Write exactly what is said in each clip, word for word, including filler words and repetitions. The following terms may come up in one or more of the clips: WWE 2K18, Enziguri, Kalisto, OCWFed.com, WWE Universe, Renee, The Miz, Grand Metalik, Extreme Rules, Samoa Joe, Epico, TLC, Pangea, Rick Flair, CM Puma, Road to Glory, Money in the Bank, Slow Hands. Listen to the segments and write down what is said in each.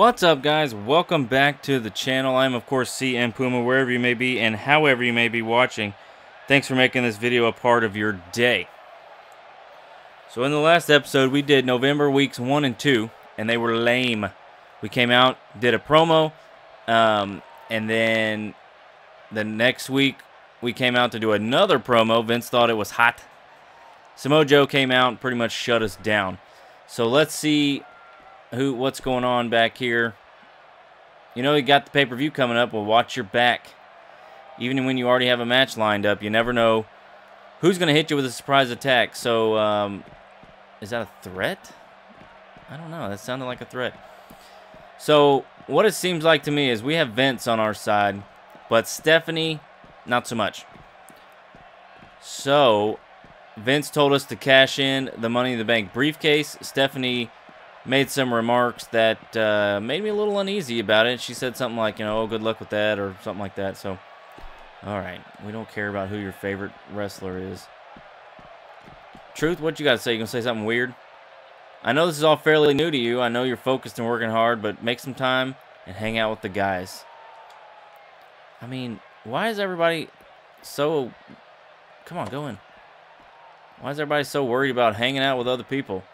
What's up, guys? Welcome back to the channel. I'm of course C M Puma, wherever you may be and however you may be watching. Thanks for making this video a part of your day. So in the last episode we did November weeks one and two, and they were lame. We came out, did a promo, um, and then the next week we came out to do another promo. Vince thought it was hot. Samoa Joe came out and pretty much shut us down. So let's see Who, what's going on back here. You know, you got the pay-per-view coming up. Well, watch your back. Even when you already have a match lined up, you never know who's going to hit you with a surprise attack. So, um, is that a threat? I don't know. That sounded like a threat. So, what it seems like to me is we have Vince on our side, but Stephanie, not so much. So, Vince told us to cash in the Money in the Bank briefcase. Stephanie made some remarks that uh, made me a little uneasy about it. She said something like, you know, oh, good luck with that, or something like that. So, all right, we don't care about who your favorite wrestler is. Truth, what you got to say? You going to say something weird? I know this is all fairly new to you. I know you're focused and working hard, but make some time and hang out with the guys. I mean, why is everybody so... Come on, go in. Why is everybody so worried about hanging out with other people?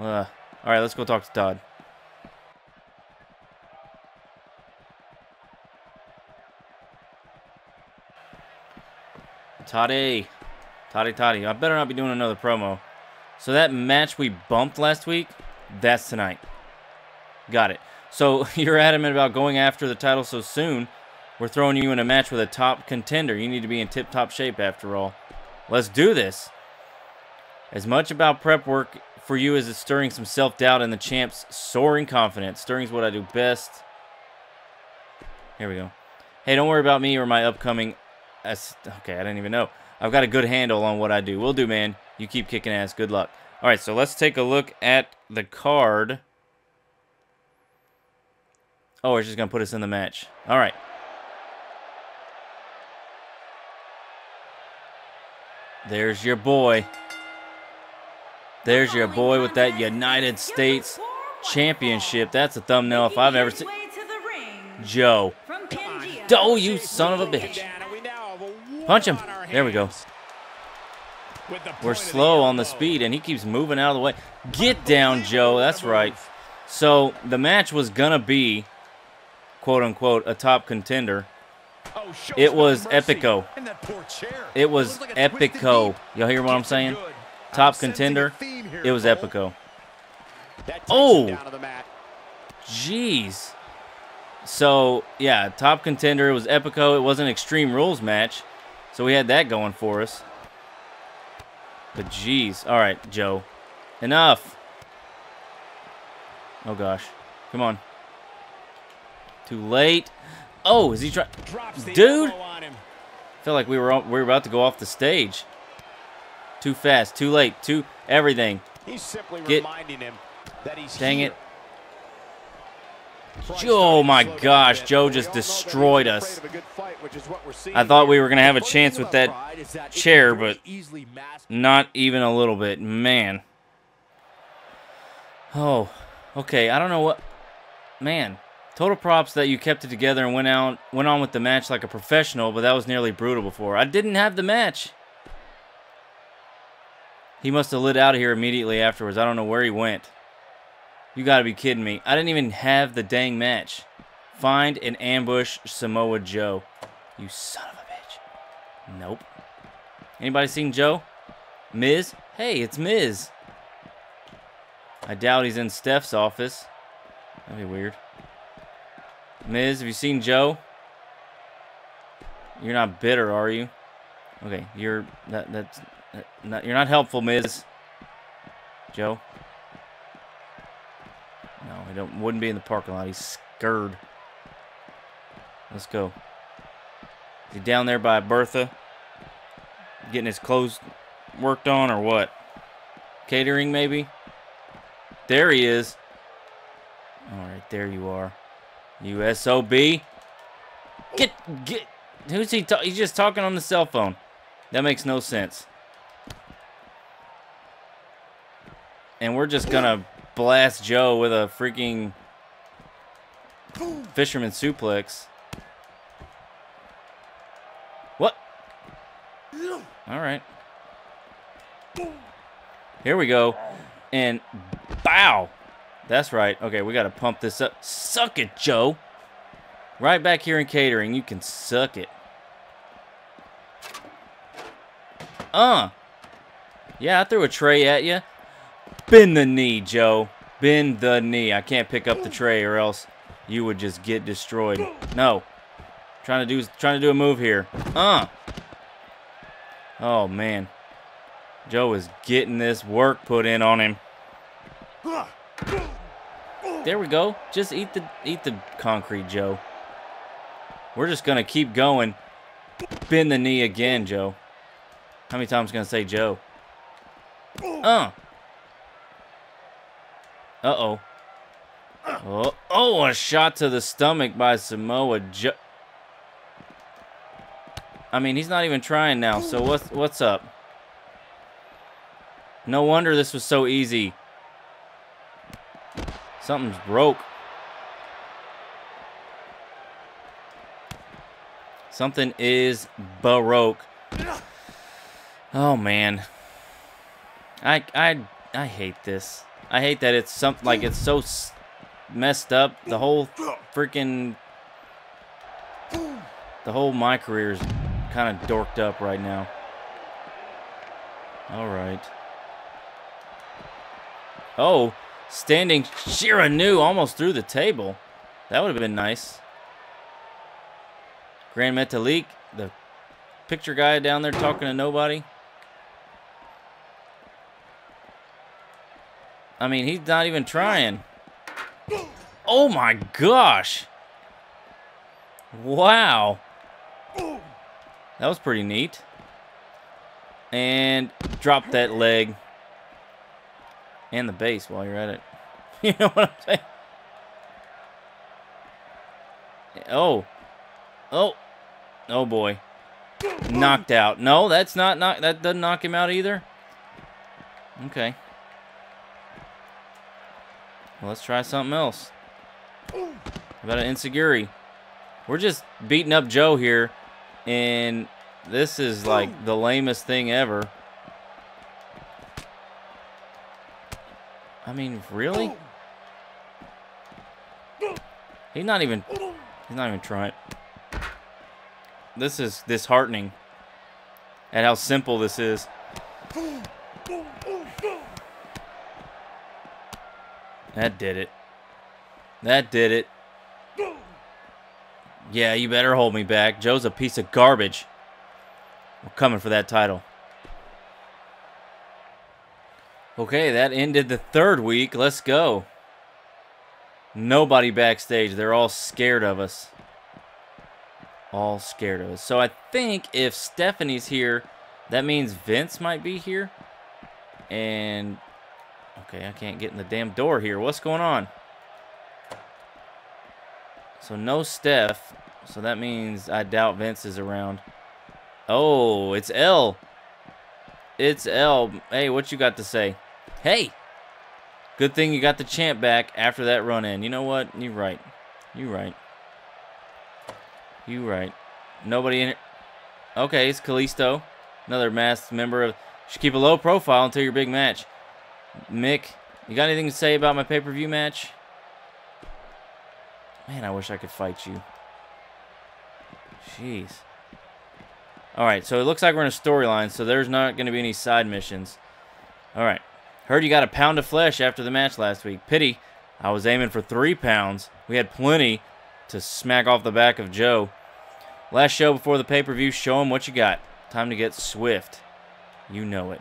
Ugh. All right, let's go talk to Todd. Toddy. Toddy, Toddy. I better not be doing another promo. So that match we bumped last week, that's tonight. Got it. So you're adamant about going after the title so soon. We're throwing you in a match with a top contender. You need to be in tip-top shape after all. Let's do this. As much about prep work for you is it's stirring some self-doubt and the champ's soaring confidence. Stirring's what I do best. Here we go. Hey, don't worry about me or my upcoming... Okay, I didn't even know. I've got a good handle on what I do. Will do, man. You keep kicking ass. Good luck. All right, so let's take a look at the card. Oh, it's just going to put us in the match. All right. There's your boy. There's your boy with that United States Championship. That's a thumbnail if I've ever seen. Joe. Oh, you son of a bitch. Punch him. There we go. We're slow on the speed, and he keeps moving out of the way. Get down, Joe. That's right. So the match was going to be, quote-unquote, a top contender. It was Epico. It was Epico. Y'all hear what I'm saying? Top contender. It was Epico. Oh! Jeez. So, yeah, top contender. It was Epico. It was an Extreme Rules match. So we had that going for us. But, jeez. All right, Joe. Enough. Oh, gosh. Come on. Too late. Oh, is he trying? Dude! I feel like we were, all, we were about to go off the stage. Too fast, too late, too everything. He's simply Get. reminding him that he's Dang here. it. Oh my gosh, Joe just destroyed us. Fight, I thought we were going to have a chance with that, is that chair, but not even a little bit. Man. Oh, okay, I don't know what... Man, total props that you kept it together and went, out, went on with the match like a professional, but that was nearly brutal before. I didn't have the match. He must have lit out of here immediately afterwards. I don't know where he went. You gotta be kidding me. I didn't even have the dang match. Find and ambush Samoa Joe. You son of a bitch. Nope. Anybody seen Joe? Miz? Hey, it's Miz. I doubt he's in Steph's office. That'd be weird. Miz, have you seen Joe? You're not bitter, are you? Okay, you're... That, that's... Not, you're not helpful, Miz. Joe? No, he don't, wouldn't be in the parking lot. He's scared. Let's go. Is he down there by Bertha? Getting his clothes worked on or what? Catering, maybe? There he is. All right, there you are. You S O B. Get, get. Who's he talking? He's just talking on the cell phone. That makes no sense. And we're just gonna blast Joe with a freaking fisherman suplex. What? All right. Here we go. And bow. That's right. Okay, we got to pump this up. Suck it, Joe. Right back here in catering. You can suck it. Uh. Yeah, I threw a tray at you. Bend the knee, Joe. Bend the knee. I can't pick up the tray or else you would just get destroyed. No. Trying to do trying to do a move here. Uh. Oh, man. Joe is getting this work put in on him. There we go. Just eat the eat the concrete, Joe. We're just going to keep going. Bend the knee again, Joe. How many times can I say Joe? Uh. Uh-oh. Oh, oh, a shot to the stomach by Samoa Joe. I mean, he's not even trying now, so what's, what's up? No wonder this was so easy. Something's broke. Something is baroque. Oh, man. I, I, I hate this. I hate that it's something like it's so messed up. The whole freaking, the whole my career is kind of dorked up right now. All right. Oh, standing Shiranu almost through the table. That would have been nice. Grand Metalik, the picture guy down there talking to nobody. I mean, he's not even trying. Oh my gosh. Wow. That was pretty neat. And drop that leg. And the base while you're at it. You know what I'm saying? Oh. Oh. Oh boy. Knocked out. No, that's not knock that doesn't knock him out either. Okay. Well, let's try something else. How about an Enziguri? We're just beating up Joe here, and this is like the lamest thing ever. I mean, really? He's not even. He's not even trying. This is disheartening at how simple this is. That did it. That did it. Yeah, you better hold me back. Joe's a piece of garbage. We're coming for that title. Okay, that ended the third week. Let's go. Nobody backstage. They're all scared of us. All scared of us. So I think if Stephanie's here, that means Vince might be here. And... okay, I can't get in the damn door here. What's going on? So no Steph. So that means I doubt Vince is around. Oh, it's L. It's L. Hey, what you got to say? Hey! Good thing you got the champ back after that run-in. You know what? You're right. You're right. You're right. Nobody in it. Okay, it's Kalisto. Another masked member of... should keep a low profile until your big match. Mick, you got anything to say about my pay-per-view match? Man, I wish I could fight you. Jeez. Alright, so it looks like we're in a storyline, so there's not going to be any side missions. Alright. Heard you got a pound of flesh after the match last week. Pity. I was aiming for three pounds. We had plenty to smack off the back of Joe. Last show before the pay-per-view, show him what you got. Time to get swift. You know it.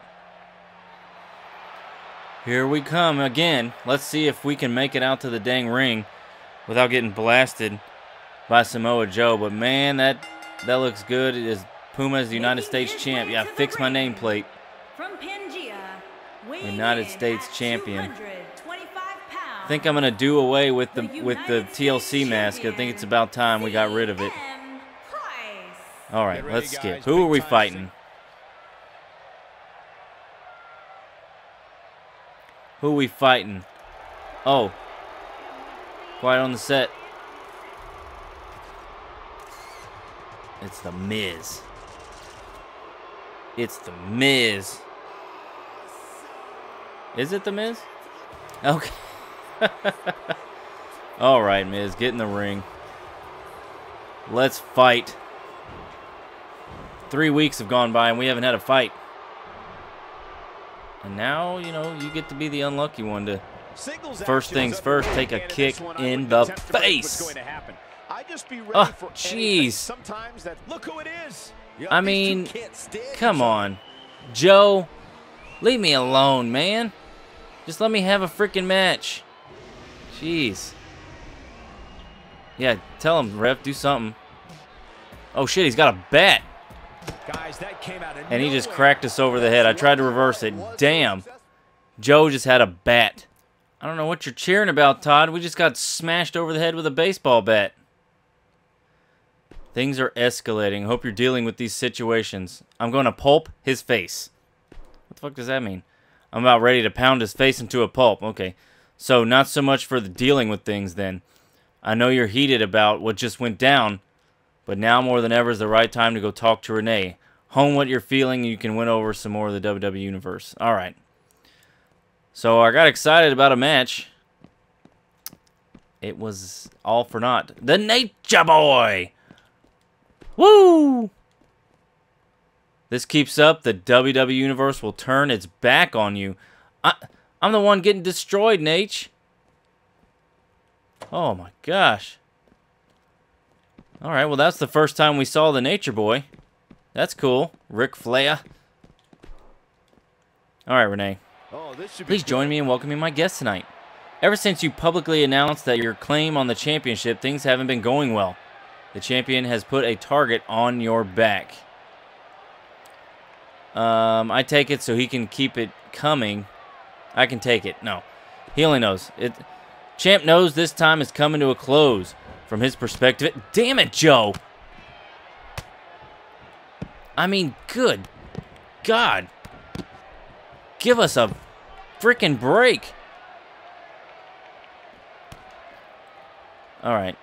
Here we come again. Let's see if we can make it out to the dang ring without getting blasted by Samoa Joe. But man, that that looks good. It is Puma is the United States champ. Yeah, fix my nameplate. From Pangea, United States champion. I think I'm gonna do away with the with the T L C mask. I think it's about time we got rid of it. All right, let's skip. Who are we fighting? Who we fighting? Oh. Quiet on the set. It's The Miz. It's The Miz. Is it The Miz? Okay. All right, Miz, get in the ring. Let's fight. Three weeks have gone by and we haven't had a fight. And now, you know, you get to be the unlucky one to first things first, take a kick in the face. Oh, jeez. I mean, come on. Joe, leave me alone, man. Just let me have a freaking match. Jeez. Yeah, tell him, ref, do something. Oh, shit, he's got a bat. Guys, that came out of and he just cracked us over the head. I tried to reverse it. Damn. Joe just had a bat. I don't know what you're cheering about, Todd. We just got smashed over the head with a baseball bat. Things are escalating. Hope you're dealing with these situations. I'm going to pulp his face. What the fuck does that mean? I'm about ready to pound his face into a pulp. Okay. So not so much for the dealing with things then. I know you're heated about what just went down, but now more than ever is the right time to go talk to Renee. Hone what you're feeling, and you can win over some more of the W W E Universe. All right. So I got excited about a match. It was all for naught. The Nature Boy! Woo! This keeps up, the W W E Universe will turn its back on you. I, I'm the one getting destroyed, Nate. Oh my gosh. Alright, well that's the first time we saw the Nature Boy. That's cool. Rick Flair. Alright, Renee. Oh, this should be Please join me in welcoming my guest tonight. Ever since you publicly announced that your claim on the championship, things haven't been going well. The champion has put a target on your back. Um, I take it so he can keep it coming. I can take it. No. He only knows. It. Champ knows this time is coming to a close. From his perspective, damn it, Joe! I mean, good God. Give us a freaking break. Alright.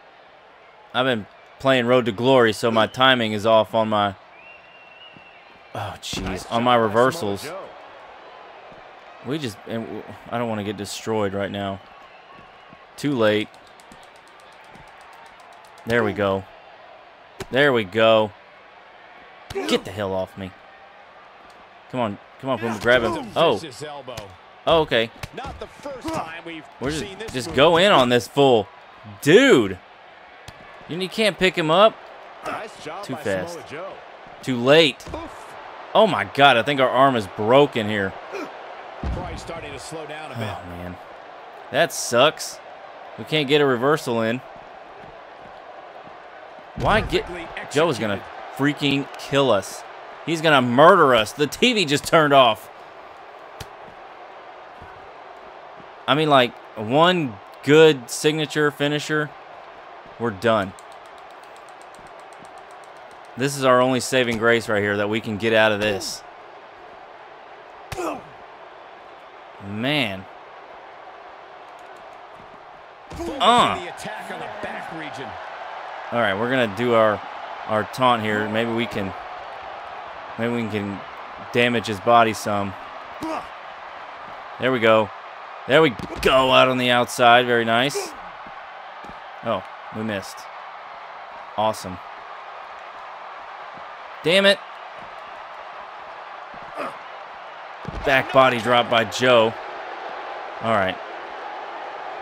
I've been playing Road to Glory, so my timing is off on my... Oh, jeez. On my reversals. We just... And I don't want to get destroyed right now. Too late. There we go. There we go. Get the hell off me. Come on. Come on, Puma. Grab him. Oh. Oh, okay. We're just, just go in on this fool. Dude. You can't pick him up. Too fast. Too late. Oh, my God. I think our arm is broken here. Oh, man. That sucks. We can't get a reversal in. Why get... Joe is going to freaking kill us. He's going to murder us. The T V just turned off. I mean, like, one good signature finisher, we're done. This is our only saving grace right here that we can get out of this. Man. Uh. All right, we're gonna do our our taunt here. Maybe we can, maybe we can damage his body some. There we go. There we go. Out on the outside, very nice. Oh, we missed. Awesome. Damn it! Back body drop by Joe. All right,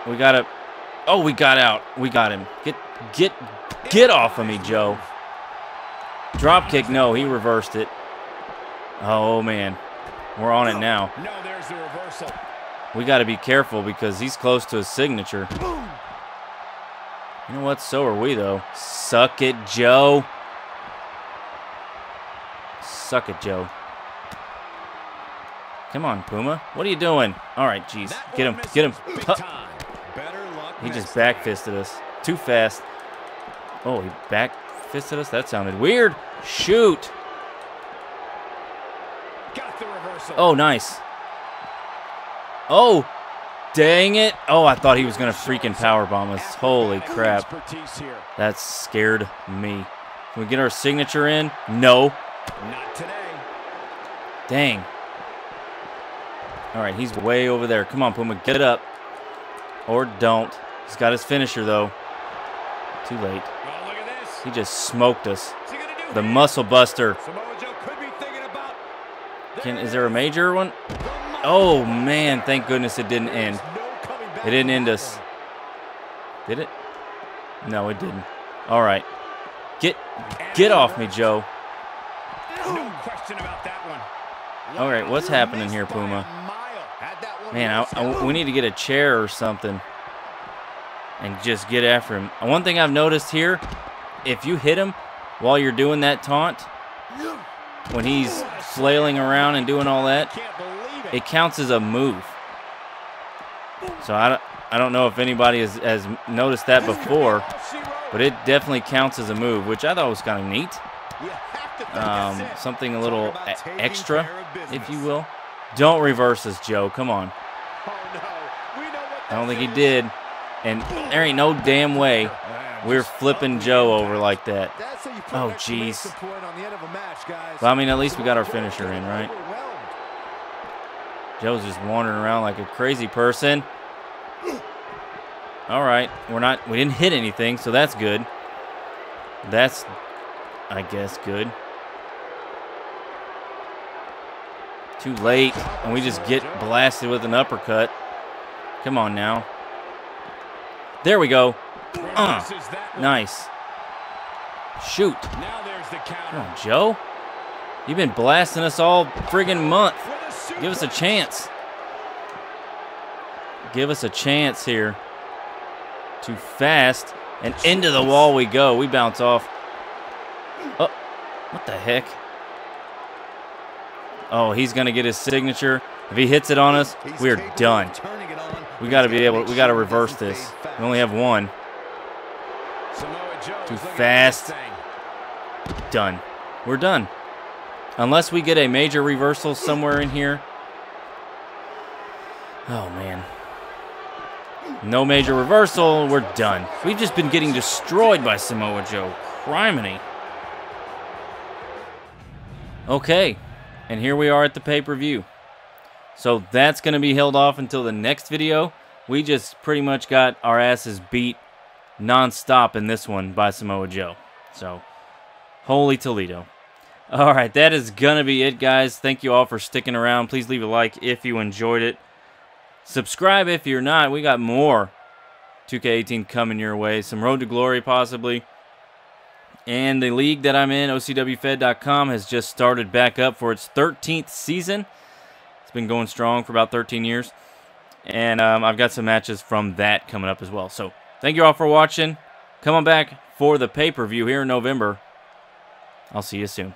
we gotta. Oh, we got out. We got him. Get, get. Get off of me, Joe. Drop kick, no, he reversed it. Oh, man. We're on it now. No, there's the reversal. We got to be careful because he's close to his signature. You know what? So are we, though. Suck it, Joe. Suck it, Joe. Come on, Puma. What are you doing? All right, jeez. Get him. Get him. Huh. He just back-fisted us. Too fast. Oh, he back fisted us? That sounded weird. Shoot. Got the reversal. Oh, nice. Oh, dang it. Oh, I thought he was going to freaking powerbomb us. Holy crap. That scared me. Can we get our signature in? No. Not today. Dang. All right, he's way over there. Come on, Puma, get up. Or don't. He's got his finisher, though. Too late. Oh, look at this. He just smoked us. The muscle buster. Samoa Joe could be thinking about Can, is there a major one? Oh, man. Thank goodness it didn't end. It didn't end us. Did it? No, it didn't. All right. Get get off me, Joe. No question about that one. All right, what's happening here, Puma? Man, I, I, we need to get a chair or something and just get after him. One thing I've noticed here, if you hit him while you're doing that taunt, when he's flailing around and doing all that, it counts as a move. So I don't, I don't know if anybody has, has noticed that before, but it definitely counts as a move, which I thought was kind of neat. Um, something a little extra, if you will. Don't reverse us, Joe. Come on. I don't think he did. And there ain't no damn way we're flipping Joe over like that. Oh, jeez. Well, I mean, at least we got our finisher in, right? Joe's just wandering around like a crazy person. All right, we're not, we didn't hit anything, so that's good. That's, I guess, good. Too late, and we just get blasted with an uppercut. Come on now. There we go. Uh, nice. Shoot. Come on, Joe. You've been blasting us all friggin' month. Give us a chance. Give us a chance here. Too fast, and into the wall we go. We bounce off. Oh, what the heck? Oh, he's gonna get his signature. If he hits it on us, we're done. We gotta be able, we gotta reverse this. We only have one. Too fast. Done. We're done. Unless we get a major reversal somewhere in here. Oh, man. No major reversal. We're done. We've just been getting destroyed by Samoa Joe. Criminy. Okay. And here we are at the pay-per-view. So that's going to be held off until the next video. We just pretty much got our asses beat non-stop in this one by Samoa Joe. So, holy Toledo. All right, that is going to be it, guys. Thank you all for sticking around. Please leave a like if you enjoyed it. Subscribe if you're not. We got more two K eighteen coming your way. Some Road to Glory, possibly. And the league that I'm in, O C W Fed dot com, has just started back up for its thirteenth season. It's been going strong for about thirteen years. And um, I've got some matches from that coming up as well. So thank you all for watching. Come on back for the pay-per-view here in November. I'll see you soon.